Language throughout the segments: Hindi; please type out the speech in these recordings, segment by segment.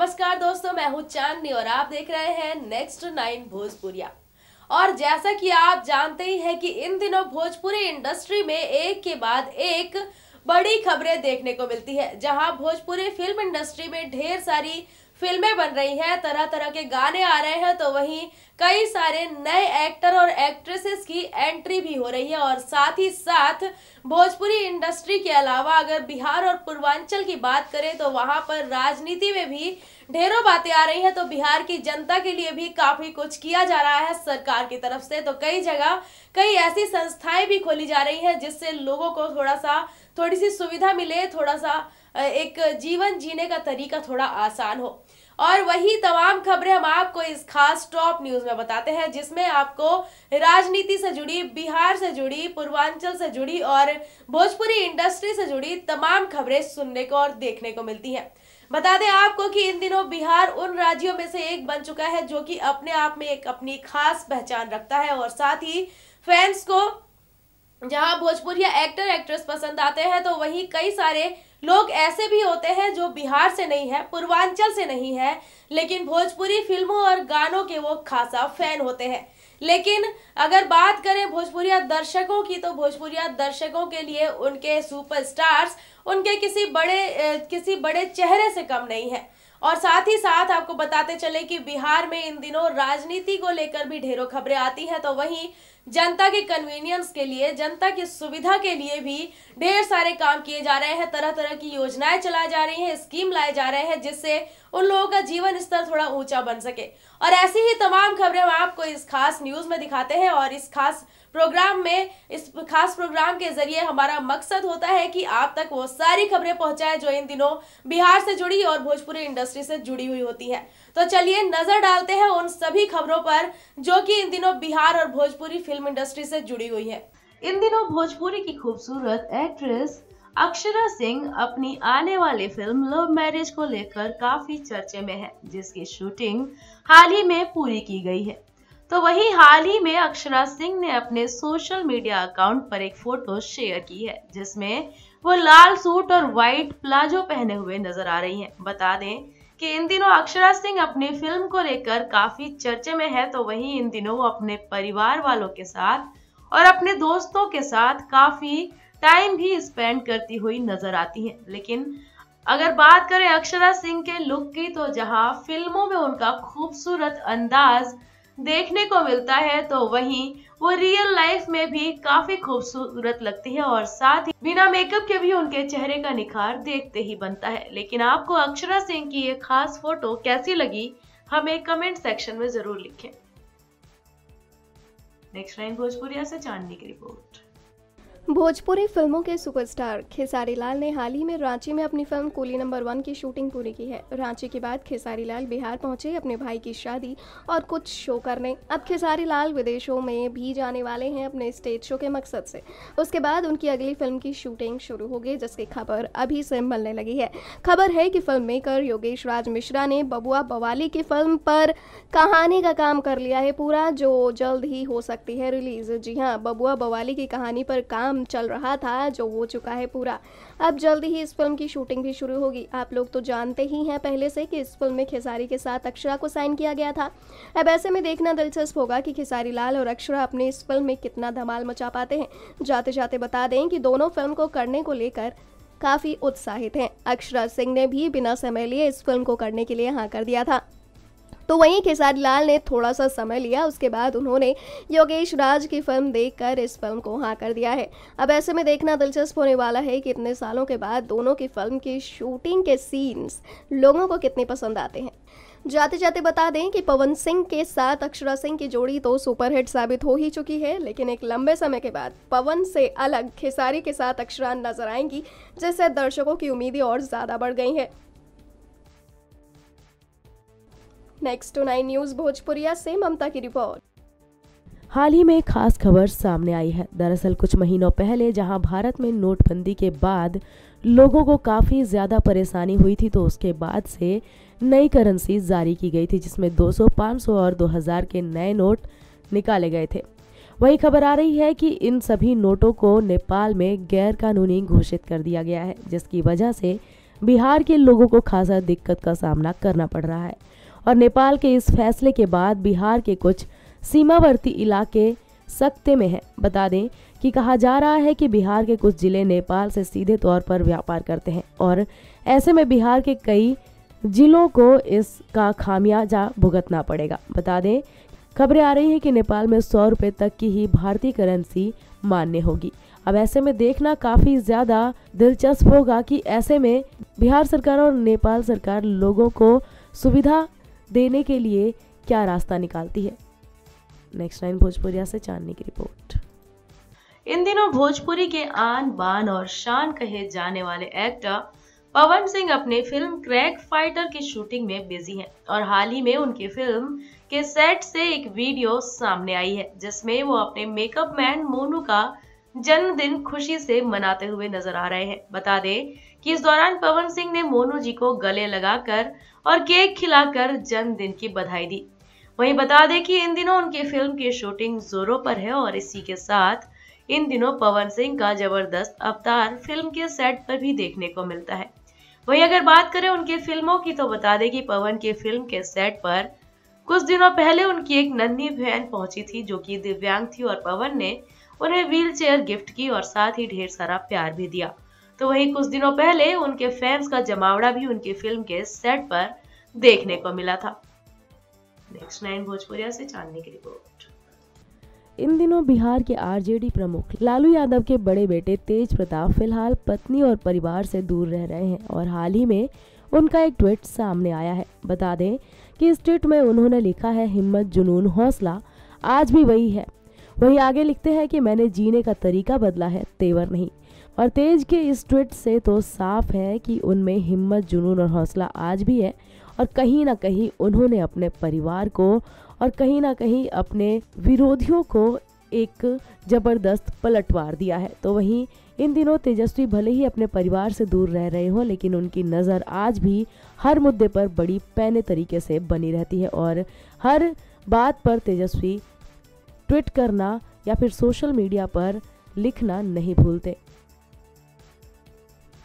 नमस्कार दोस्तों, मैं हूँ चांदनी और आप देख रहे हैं नेक्स्ट नाइन भोजपुरिया। और जैसा कि आप जानते ही हैं कि इन दिनों भोजपुरी इंडस्ट्री में एक के बाद एक बड़ी खबरें देखने को मिलती है। जहां भोजपुरी फिल्म इंडस्ट्री में ढेर सारी फिल्में बन रही हैं, तरह तरह के गाने आ रहे हैं, तो वहीं कई सारे नए एक्टर और एक्ट्रेसेस की एंट्री भी हो रही है। और साथ ही साथ भोजपुरी इंडस्ट्री के अलावा अगर बिहार और पूर्वांचल की बात करें तो वहां पर राजनीति में भी ढेरों बातें आ रही हैं। तो बिहार की जनता के लिए भी काफ़ी कुछ किया जा रहा है सरकार की तरफ से। तो कई जगह कई ऐसी संस्थाएं भी खोली जा रही हैं जिससे लोगों को थोड़ी सी सुविधा मिले, थोड़ा सा एक जीवन जीने का तरीका थोड़ा आसान हो। और वही तमाम खबरें हम आपको इस खास टॉप न्यूज़ में बताते हैं, जिसमें आपको राजनीति से जुड़ी, बिहार से जुड़ी, पूर्वांचल से जुड़ी और भोजपुरी इंडस्ट्री से जुड़ी तमाम खबरें सुनने को और देखने को मिलती हैं। बता दें आपको कि इन दिनों बिहार उन राज्यों में से एक बन चुका है जो कि अपने आप में एक अपनी खास पहचान रखता है। और साथ ही फैंस को जहाँ भोजपुरिया एक्टर एक्ट्रेस पसंद आते हैं, तो वहीं कई सारे लोग ऐसे भी होते हैं जो बिहार से नहीं है, पूर्वांचल से नहीं है, लेकिन भोजपुरी फिल्मों और गानों के वो खासा फैन होते हैं। लेकिन अगर बात करें भोजपुरिया दर्शकों की, तो भोजपुरिया दर्शकों के लिए उनके सुपरस्टार्स उनके किसी बड़े चेहरे से कम नहीं है। और साथ ही साथ आपको बताते चले कि बिहार में इन दिनों राजनीति को लेकर भी ढेरों खबरें आती हैं, तो वहीं जनता के कन्वीनियंस के लिए, जनता की सुविधा के लिए भी ढेर सारे काम किए जा रहे हैं। तरह तरह की योजनाएं चलाई जा रही हैं, स्कीम लाए जा रहे हैं जिससे उन लोगों का जीवन स्तर थोड़ा ऊंचा बन सके। और ऐसी ही तमाम खबरें हम आपको इस खास न्यूज़ में दिखाते हैं। और इस खास प्रोग्राम के जरिए हमारा मकसद होता है कि आप तक वो सारी खबरें पहुंचाएं जो इन दिनों बिहार से जुड़ी और भोजपुरी इंडस्ट्री से जुड़ी हुई होती हैं। तो चलिए नजर डालते हैं उन सभी खबरों पर जो कि इन दिनों बिहार और भोजपुरी फिल्म इंडस्ट्री से जुड़ी हुई है। इन दिनों भोजपुरी की खूबसूरत एक्ट्रेस अक्षरा सिंह अपनी आने वाली फिल्म लव मैरिज को लेकर काफी चर्चे में है, जिसकी शूटिंग हाल ही में पूरी की गई है। तो वहीं हाल ही में अक्षरा सिंह ने अपने सोशल मीडिया अकाउंट पर एक फोटो शेयर की है जिसमें वो लाल सूट और व्हाइट प्लाजो पहने हुए नजर आ रही हैं। बता दें कि इन दिनों अक्षरा सिंह अपनी फिल्म को लेकर काफी चर्चे में है, तो वहीं इन दिनों वो अपने परिवार वालों के साथ और अपने दोस्तों के साथ काफी टाइम भी स्पेंड करती हुई नजर आती है। लेकिन अगर बात करें अक्षरा सिंह के लुक की, तो जहाँ फिल्मों में उनका खूबसूरत अंदाज देखने को मिलता है, तो वहीं वो रियल लाइफ में भी काफी खूबसूरत लगती है। और साथ ही बिना मेकअप के भी उनके चेहरे का निखार देखते ही बनता है। लेकिन आपको अक्षरा सिंह की ये खास फोटो कैसी लगी, हमें कमेंट सेक्शन में जरूर लिखें। नेक्स्ट नाइन भोजपुरिया से चांदनी की रिपोर्ट। भोजपुरी फिल्मों के सुपरस्टार खेसारी लाल ने हाल ही में रांची में अपनी फिल्म कूली नंबर 1 की शूटिंग पूरी की है। रांची के बाद खेसारी लाल बिहार पहुंचे अपने भाई की शादी और कुछ शो करने। अब खेसारी लाल विदेशों में भी जाने वाले हैं अपने स्टेज शो के मकसद से। उसके बाद उनकी अगली फिल्म की शूटिंग शुरू होगी, जिसकी खबर अभी से मिलने लगी है। खबर है कि फिल्म मेकर योगेश राज मिश्रा ने बबुआ बवाली की फिल्म पर कहानी का काम कर लिया है पूरा, जो जल्द ही हो सकती है रिलीज। जी हाँ, बबुआ बवाली की कहानी पर काम चल रहा था जो हो चुका है पूरा। अब जल्दी ही इस फिल्म की शूटिंग भी शुरू होगी। आप लोग तो जानते ही हैं पहले से कि इस फिल्म में खेसारी के साथ अक्षरा को साइन किया गया था। अब ऐसे में देखना दिलचस्प होगा कि खेसारी लाल और अक्षरा अपने इस फिल्म में कितना धमाल मचा पाते हैं। जाते जाते बता दें कि दोनों फिल्म को करने को लेकर काफी उत्साहित हैं। अक्षरा सिंह ने भी बिना समय लिए इस फिल्म को करने के लिए हाँ कर दिया था, तो वहीं खेसारी लाल ने थोड़ा सा समय लिया, उसके बाद उन्होंने योगेश राज की फिल्म देखकर इस फिल्म को हाँ कर दिया है। अब ऐसे में देखना दिलचस्प होने वाला है कि इतने सालों के बाद दोनों की फिल्म की शूटिंग के सीन्स लोगों को कितने पसंद आते हैं। जाते जाते बता दें कि पवन सिंह के साथ अक्षरा सिंह की जोड़ी तो सुपरहिट साबित हो ही चुकी है, लेकिन एक लंबे समय के बाद पवन से अलग खेसारी के साथ अक्षरा नजर आएंगी, जिससे दर्शकों की उम्मीदें और ज़्यादा बढ़ गई हैं। नेक्स्ट नाइन न्यूज भोजपुरिया से ममता की रिपोर्ट। हाल ही में एक खास खबर सामने आई है। दरअसल कुछ महीनों पहले जहां भारत में नोटबंदी के बाद लोगों को काफ़ी ज़्यादा परेशानी हुई थी, तो उसके बाद से नई करेंसी जारी की गई थी जिसमें 200, 500 और 2000 के नए नोट निकाले गए थे। वही खबर आ रही है कि इन सभी नोटों को नेपाल में गैरकानूनी घोषित कर दिया गया है, जिसकी वजह से बिहार के लोगों को खासा दिक्कत का सामना करना पड़ रहा है और नेपाल के इस फैसले के बाद बिहार के कुछ सीमावर्ती इलाके सख्ते में हैं। बता दें कि कहा जा रहा है कि बिहार के कुछ जिले नेपाल से सीधे तौर पर व्यापार करते हैं और ऐसे में बिहार के कई जिलों को इसका खामियाजा भुगतना पड़ेगा। बता दें खबरें आ रही हैं कि नेपाल में 100 रुपये तक की ही भारतीय करेंसी मान्य होगी। अब ऐसे में देखना काफी ज्यादा दिलचस्प होगा कि ऐसे में बिहार सरकार और नेपाल सरकार लोगों को सुविधा देने के लिए क्या रास्ता निकालती है। नेक्स्ट नाइन भोजपुरिया से चांदनी की रिपोर्ट। इन दिनों भोजपुरी के आन बान और शान कहे जाने वाले एक्टर पवन सिंह अपने फिल्म क्रैक फाइटर की शूटिंग में बिजी हैं और हाल ही में उनकी फिल्म के सेट से एक वीडियो सामने आई है जिसमें वो अपने मेकअप मैन मोनू का जन्मदिन खुशी से मनाते हुए नजर आ रहे हैं। बता दें कि इस दौरान पवन सिंह ने मोनू जी को गले लगाकर और केक खिलाकर जन्मदिन की बधाई दी। वहीं बता दें कि इन दिनों उनकी फिल्म की शूटिंग जोरों पर है और इसी के साथ इन दिनों पवन सिंह का जबरदस्त अवतार फिल्म के सेट पर भी देखने को मिलता है। वहीं अगर बात करें उनकी फिल्मों की तो बता दें कि पवन की फिल्म के सेट पर कुछ दिनों पहले उनकी एक नन्ही बहन पहुंची थी जो कि दिव्यांग थी और पवन ने उन्हें व्हीलचेयर गिफ्ट की और साथ ही ढेर सारा प्यार भी दिया। तो वहीं कुछ दिनों पहले उनके फैंस का जमावड़ा भी उनकी फिल्म के सेट पर देखने को मिला था। नेक्स्ट नाइन भोजपुरिया से चांदनी की रिपोर्ट। इन दिनों बिहार के आरजेडी प्रमुख लालू यादव के बड़े बेटे तेज प्रताप फिलहाल पत्नी और परिवार से दूर रह रहे हैं और हाल ही में उनका एक ट्वीट सामने आया है। बता दें कि इस ट्वीट में उन्होंने लिखा है, हिम्मत जुनून हौसला आज भी वही है। वहीं आगे लिखते हैं कि मैंने जीने का तरीका बदला है, तेवर नहीं। और तेज के इस ट्वीट से तो साफ है कि उनमें हिम्मत जुनून और हौसला आज भी है और कहीं ना कहीं उन्होंने अपने परिवार को और कहीं ना कहीं अपने विरोधियों को एक जबरदस्त पलटवार दिया है। तो वहीं इन दिनों तेजस्वी भले ही अपने परिवार से दूर रह रहे हों लेकिन उनकी नज़र आज भी हर मुद्दे पर बड़ी पैने तरीके से बनी रहती है और हर बात पर तेजस्वी ट्वीट करना या फिर सोशल मीडिया पर लिखना नहीं भूलते।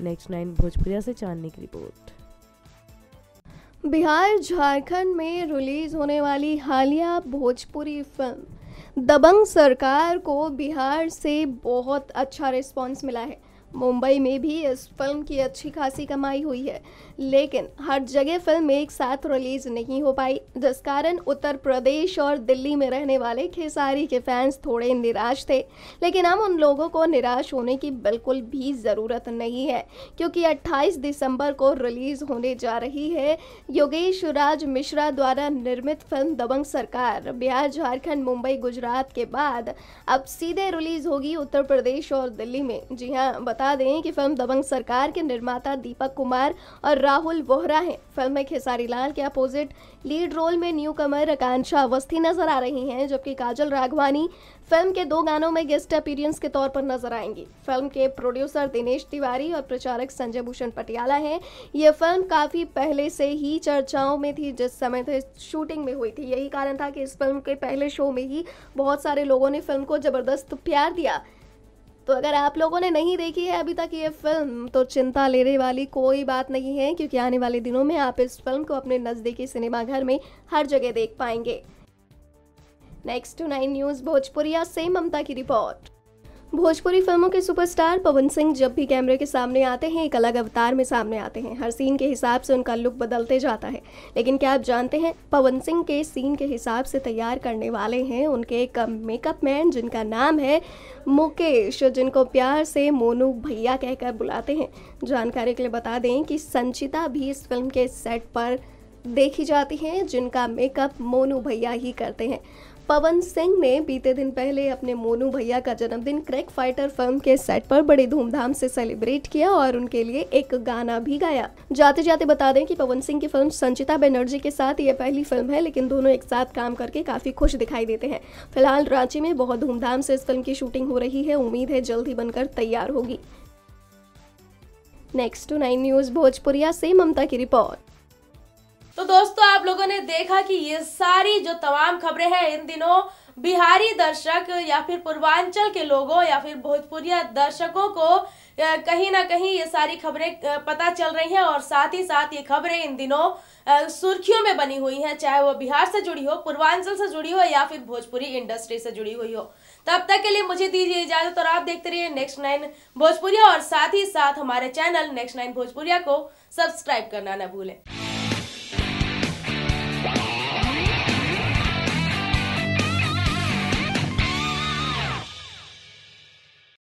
नेक्स्ट नाइन भोजपुरिया से चांदनी की रिपोर्ट। बिहार झारखंड में रिलीज होने वाली हालिया भोजपुरी फिल्म दबंग सरकार को बिहार से बहुत अच्छा रिस्पांस मिला है। मुंबई में भी इस फिल्म की अच्छी खासी कमाई हुई है लेकिन हर जगह फिल्म एक साथ रिलीज नहीं हो पाई जिस कारण उत्तर प्रदेश और दिल्ली में रहने वाले खेसारी के फैंस थोड़े निराश थे। लेकिन हम उन लोगों को निराश होने की बिल्कुल भी ज़रूरत नहीं है क्योंकि 28 दिसंबर को रिलीज होने जा रही है योगेश राज मिश्रा द्वारा निर्मित फिल्म दबंग सरकार। बिहार झारखंड मुंबई गुजरात के बाद अब सीधे रिलीज होगी उत्तर प्रदेश और दिल्ली में। जी हाँ, बता दें कि फिल्म दबंग सरकार के निर्माता दीपक कुमार और राहुल वोहरा हैं। फिल्म में खेसारी लाल के अपोजिट लीड रोल में न्यू कमर आकांक्षा अवस्थी नजर आ रही हैं जबकि काजल राघवानी फिल्म के 2 गानों में गेस्ट अपीयरेंस के तौर पर नजर आएंगी। फिल्म के प्रोड्यूसर दिनेश तिवारी और प्रचारक संजय भूषण पटियाला हैं। यह फिल्म काफ़ी पहले से ही चर्चाओं में थी जिस समय तो शूटिंग में हुई थी। यही कारण था कि इस फिल्म के पहले शो में ही बहुत सारे लोगों ने फिल्म को ज़बरदस्त प्यार दिया। तो अगर आप लोगों ने नहीं देखी है अभी तक ये फिल्म तो चिंता लेने वाली कोई बात नहीं है क्योंकि आने वाले दिनों में आप इस फिल्म को अपने नज़दीकी सिनेमाघर में हर जगह देख पाएंगे। Next to nine news Bhojpuriya से ममता की रिपोर्ट। भोजपुरी फिल्मों के सुपरस्टार पवन सिंह जब भी कैमरे के सामने आते हैं एक अलग अवतार में सामने आते हैं। हर सीन के हिसाब से उनका लुक बदलते जाता है लेकिन क्या आप जानते हैं पवन सिंह के सीन के हिसाब से तैयार करने वाले हैं उनके एक मेकअप मैन जिनका नाम है मुकेश, जिनको प्यार से मोनू भैया कहकर बुलाते हैं। जानकारी के लिए बता दें कि संचिता भी इस फिल्म के सेट पर देखी जाती हैं जिनका मेकअप मोनू भैया ही करते हैं। पवन सिंह ने बीते दिन पहले अपने मोनू भैया का जन्मदिन क्रैक फाइटर फिल्म के सेट पर बड़े धूमधाम से सेलिब्रेट किया और उनके लिए एक गाना भी गाया। जाते जाते बता दें कि पवन सिंह की फिल्म संचिता बेनर्जी के साथ यह पहली फिल्म है लेकिन दोनों एक साथ काम करके काफ़ी खुश दिखाई देते हैं। फिलहाल रांची में बहुत धूमधाम से इस फिल्म की शूटिंग हो रही है, उम्मीद है जल्द ही बनकर तैयार होगी। Next to nine news Bhojpuriya से ममता की रिपोर्ट। तो दोस्तों आप लोगों ने देखा कि ये सारी जो तमाम खबरें हैं इन दिनों बिहारी दर्शक या फिर पूर्वांचल के लोगों या फिर भोजपुरिया दर्शकों को कहीं ना कहीं ये सारी खबरें पता चल रही हैं और साथ ही साथ ये खबरें इन दिनों सुर्खियों में बनी हुई हैं, चाहे वो बिहार से जुड़ी हो, पूर्वांचल से जुड़ी हो या फिर भोजपुरी इंडस्ट्री से जुड़ी हुई हो। तब तक के लिए मुझे दीजिए इजाजत और आप देखते रहिए नेक्स्ट 9 भोजपुरिया और साथ ही साथ हमारे चैनल नेक्स्ट 9 भोजपुरिया को सब्सक्राइब करना न भूलें।